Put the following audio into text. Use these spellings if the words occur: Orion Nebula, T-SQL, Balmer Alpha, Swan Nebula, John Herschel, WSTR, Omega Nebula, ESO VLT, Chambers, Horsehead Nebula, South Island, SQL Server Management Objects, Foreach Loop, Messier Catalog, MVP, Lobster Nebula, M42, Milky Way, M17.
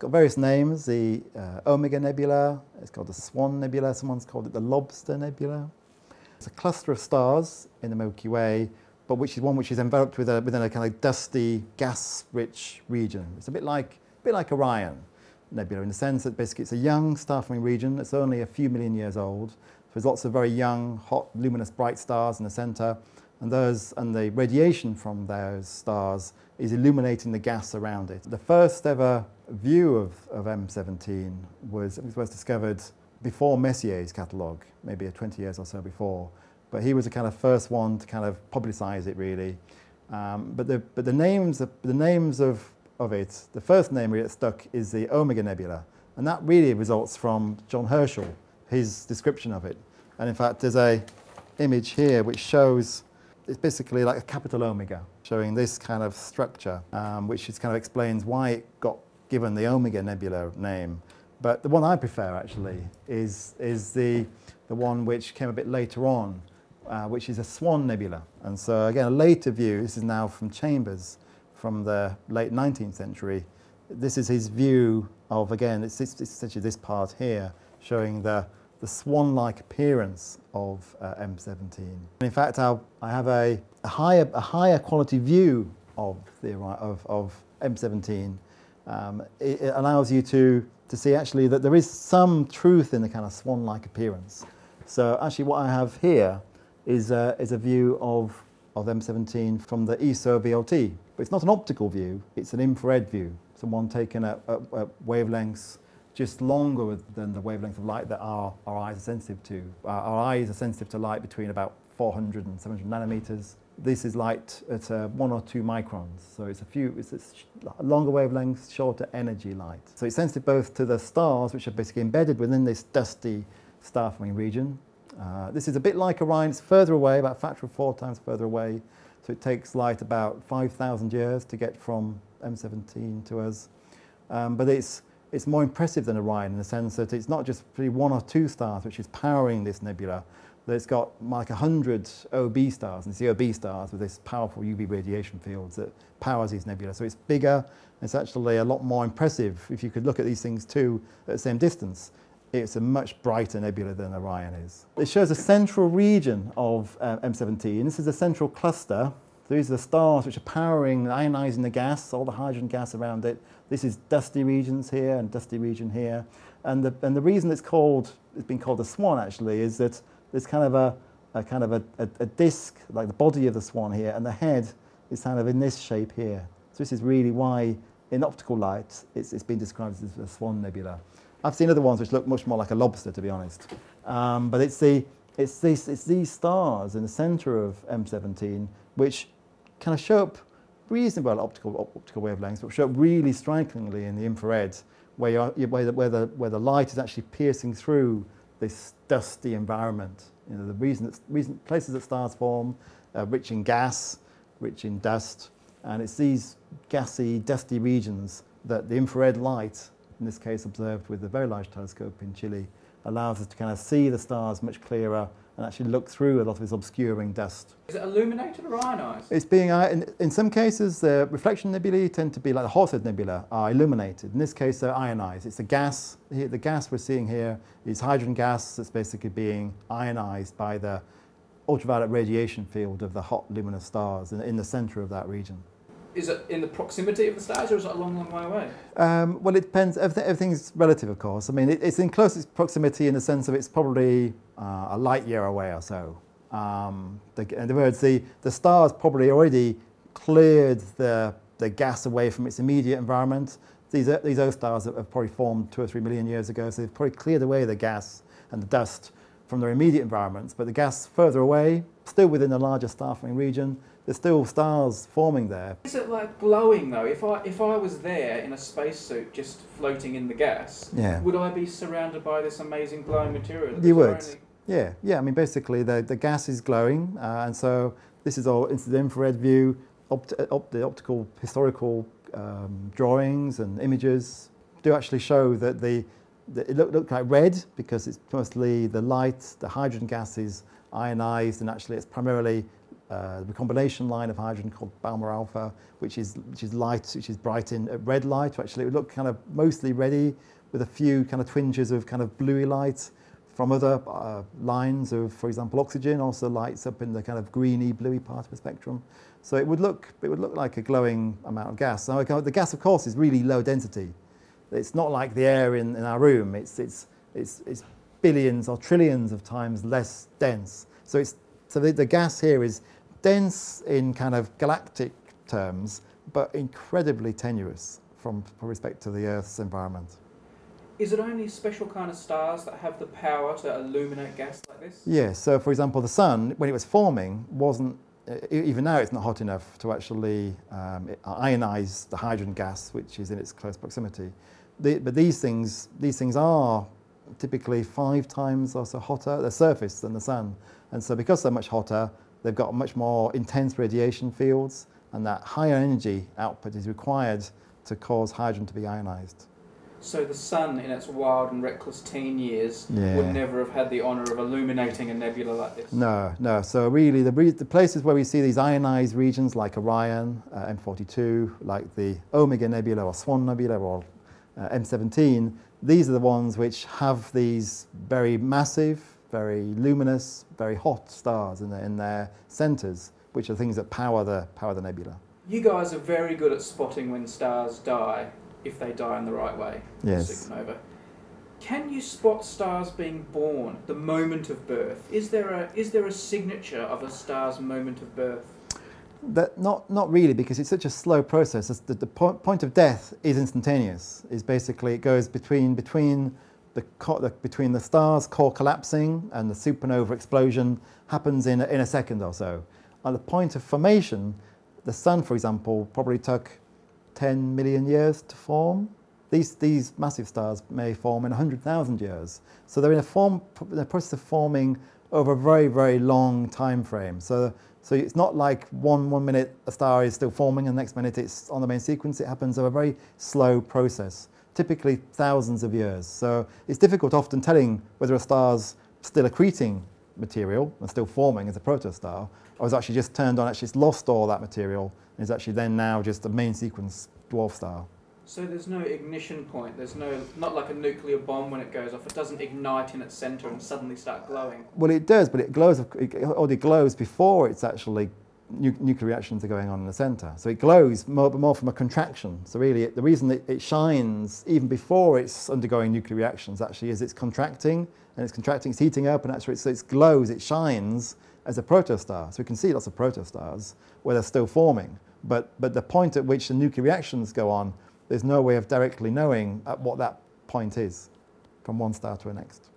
got various names, the Omega Nebula, it's called the Swan Nebula, someone's called it the Lobster Nebula. It's a cluster of stars in the Milky Way, but which is one which is enveloped within a kind of dusty, gas-rich region. It's a bit like Orion Nebula in the sense that basically it's a young star-forming region that's only a few million years old. So there's lots of very young, hot, luminous, bright stars in the centre, and the radiation from those stars is illuminating the gas around it. The first ever view of M17 was discovered before Messier's catalogue, maybe 20 years or so before, but he was the kind of first one to kind of publicise it really. But the names of it, the first name really that stuck is the Omega Nebula, and that really results from John Herschel, his description of it. And in fact, there's a image here which shows it's basically like a capital Omega, showing this kind of structure, which is kind of explains why it got given the Omega Nebula name. But the one I prefer actually is the one which came a bit later on, which is a Swan Nebula. And so again, a later view, this is now from Chambers from the late 19th century. This is his view of, again, it's essentially this part here, showing the swan-like appearance of M17. And in fact, I have a higher quality view of M17. It allows you to see actually that there is some truth in the kind of swan-like appearance. So actually what I have here is a view of M17 from the ESO VLT. But it's not an optical view, it's an infrared view. So one taken at wavelengths just longer than the wavelength of light that our eyes are sensitive to. Our eyes are sensitive to light between about 400 and 700 nanometers. This is light at 1 or 2 microns, so it's a longer wavelength, shorter energy light. So it's sensitive both to the stars, which are basically embedded within this dusty star-forming region. This is a bit like Orion, it's further away, about a factor of 4 times further away, so it takes light about 5,000 years to get from M17 to us. But it's more impressive than Orion in the sense that it's not just really 1 or 2 stars which is powering this nebula. It's got like 100 OB stars, and it's the OB stars with this powerful UV radiation fields that powers these nebula. So it's bigger, it's actually a lot more impressive. If you could look at these things too at the same distance, it's a much brighter nebula than Orion is. It shows the central region of M17. This is the central cluster. These are the stars which are powering, ionizing the gas, all the hydrogen gas around it. This is dusty regions here and dusty region here. And the reason it's been called the Swan actually is that there's kind of a disc, like the body of the swan here, and the head is kind of in this shape here. So this is really why, in optical light, it's been described as the Swan Nebula. I've seen other ones which look much more like a lobster, to be honest. But it's these stars in the centre of M17 which kind of show up reasonable optical wavelengths, but show up really strikingly in the infrared, where the light is actually piercing through this dusty environment. You know, the reason places that stars form are rich in gas, rich in dust, and it's these gassy, dusty regions that the infrared light, in this case observed with a very large telescope in Chile, allows us to kind of see the stars much clearer and actually look through a lot of this obscuring dust. Is it illuminated or ionised? It's being, in some cases, the reflection nebulae tend to be, like the Horsehead Nebula, are illuminated. In this case, they're ionised. It's the gas. The gas we're seeing here is hydrogen gas that's basically being ionised by the ultraviolet radiation field of the hot luminous stars in the centre of that region. Is it in the proximity of the stars, or is it a long, long way away? Well, it depends. Everything's relative, of course. I mean, it's in closest proximity in the sense of it's probably a light year away or so. In other words, the star's probably already cleared the gas away from its immediate environment. These O stars have probably formed 2 or 3 million years ago, so they've probably cleared away the gas and the dust from their immediate environments. But the gas further away, still within the larger star-forming region, there's still stars forming there. Is it like glowing though? If I was there in a spacesuit just floating in the gas, yeah, would I be surrounded by this amazing glowing material? You would. Yeah, yeah. I mean, basically the gas is glowing, and so this is all into the infrared view, the optical historical drawings and images do actually show that it looked like red because it's mostly the light, the hydrogen gas is ionized, and actually it's primarily recombination line of hydrogen called Balmer Alpha, which is light, which is bright in red light. Actually, it would look kind of mostly reddy with a few kind of twinges of kind of bluey light from other lines of, for example, oxygen. Also lights up in the kind of greeny, bluey part of the spectrum. So it would look like a glowing amount of gas. Now the gas, of course, is really low density. It's not like the air in our room. It's billions or trillions of times less dense. So the gas here is dense in kind of galactic terms, but incredibly tenuous from respect to the Earth's environment. Is it only special kind of stars that have the power to illuminate gas like this? Yeah, so for example, the Sun, when it was forming, wasn't, even now it's not hot enough to actually ionize the hydrogen gas, which is in its close proximity. But these things are typically 5 times or so hotter, the surface, than the Sun. And so because they're much hotter, they've got much more intense radiation fields, and that higher energy output is required to cause hydrogen to be ionized. So the Sun, in its wild and reckless teen years, would never have had the honour of illuminating a nebula like this? No, no. So really, the places where we see these ionised regions, like Orion, M42, like the Omega Nebula or Swan Nebula or M17, these are the ones which have these very massive, very luminous, very hot stars in their centres, which are things that power the nebula. You guys are very good at spotting when stars die, if they die in the right way. Yes. Supernova. Can you spot stars being born, the moment of birth? Is there a signature of a star's moment of birth? Not really, because it's such a slow process. The point of death is instantaneous. Is basically it goes between the star's core collapsing and the supernova explosion happens in a second or so. At the point of formation, the Sun, for example, probably took 10 million years to form. These massive stars may form in 100,000 years. So they're in the process of forming over a very, very long time frame. So it's not like one minute a star is still forming and the next minute it's on the main sequence. It happens over a very slow process, typically thousands of years. So it's difficult often telling whether a star's still accreting material and still forming as a protostar, or is actually just turned on, actually it's lost all that material, and is actually then now just a main sequence dwarf star. So there's no ignition point, there's no, not like a nuclear bomb when it goes off, it doesn't ignite in its centre and suddenly start glowing. Well, it does, but it already glows before it's actually nuclear reactions are going on in the centre. So it glows more from a contraction. So really, the reason that it shines even before it's undergoing nuclear reactions actually is it's contracting, it's heating up, and actually it glows, it shines as a protostar. So we can see lots of protostars where they're still forming. But the point at which the nuclear reactions go on, there's no way of directly knowing at what that point is from one star to the next.